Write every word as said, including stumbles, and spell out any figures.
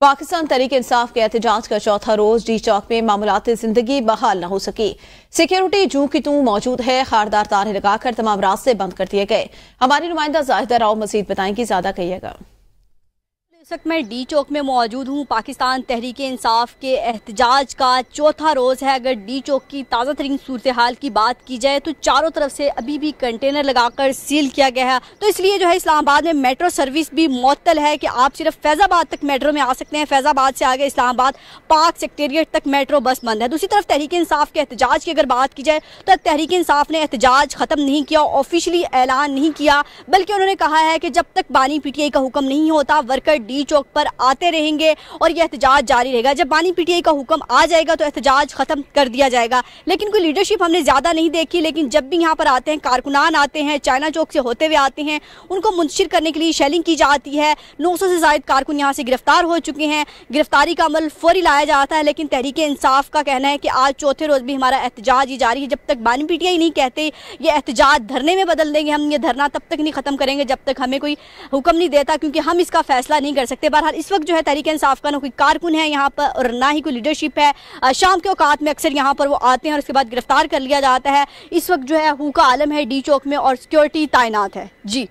पाकिस्तान तहरीक इंसाफ के एहतजाज का चौथा रोज डी चौक में मामूलात जिंदगी बहाल न हो सकी। सिक्योरिटी जू की तू मौजूद है, खारदार तारें लगाकर तमाम रास्ते बंद कर दिए गए। हमारी नुमाइंदा जाहिदा राव मजीद बताएंगी, ज्यादा कहिएगा। इस वक्त मैं डी चौक में मौजूद हूँ। पाकिस्तान तहरीक इंसाफ के एहतजाज का चौथा रोज़ है। अगर डी चौक की ताज़ा तरीन सूरत हाल की बात की जाए तो चारों तरफ से अभी भी कंटेनर लगाकर सील किया गया है, तो इसलिए जो है इस्लामाबाद में मेट्रो सर्विस भी मअतल है कि आप सिर्फ फैजाबाद तक मेट्रो में आ सकते हैं। फैजाबाद से आगे इस्लामाबाद पार्क सेक्रेटेरिएट तक मेट्रो बस बंद है। दूसरी तरफ तहरीक इंसाफ के एहतजाज की अगर बात की जाए तो तहरीक इंसाफ ने एहतजाज ख़त्म नहीं किया, ऑफिशली ऐलान नहीं किया, बल्कि उन्होंने कहा है कि जब तक बानी पीटीआई का हुक्म नहीं होता वर्कर चौक पर आते रहेंगे और यह एहतजाज जारी रहेगा। जब बानी पीटीआई का हुक्म आ जाएगा तो एहतजाज खत्म कर दिया जाएगा। लेकिन कोई लीडरशिप हमने ज्यादा नहीं देखी, लेकिन जब भी यहाँ पर आते हैं कारकुनान आते हैं, चाइना चौक से होते हुए आते हैं, उनको मुंतशिर करने के लिए शेलिंग की जाती है। नौ सौ से ज्यादा कारकुन यहाँ से गिरफ्तार हो चुके हैं। गिरफ्तारी का अमल फौरी लाया जाता है। लेकिन तहरीक इंसाफ का कहना है कि आज चौथे रोज भी हमारा एहतजाज ही जारी है। जब तक बानी पीटीआई नहीं कहते ये एहतजाज धरने में बदल देंगे, हम ये धरना तब तक नहीं खत्म करेंगे जब तक हमें कोई हुक्म नहीं देता, क्योंकि हम इसका फैसला नहीं कर सकते। बहरहाल इस वक्त जो है तहरीक इंसाफ का ना कोई कारकुन है यहाँ पर और ना ही कोई लीडरशिप है। शाम के औकात में अक्सर यहाँ पर वो आते हैं और उसके बाद गिरफ्तार कर लिया जाता है। इस वक्त जो है हू का आलम है डी चौक में और सिक्योरिटी तायनात है। जी।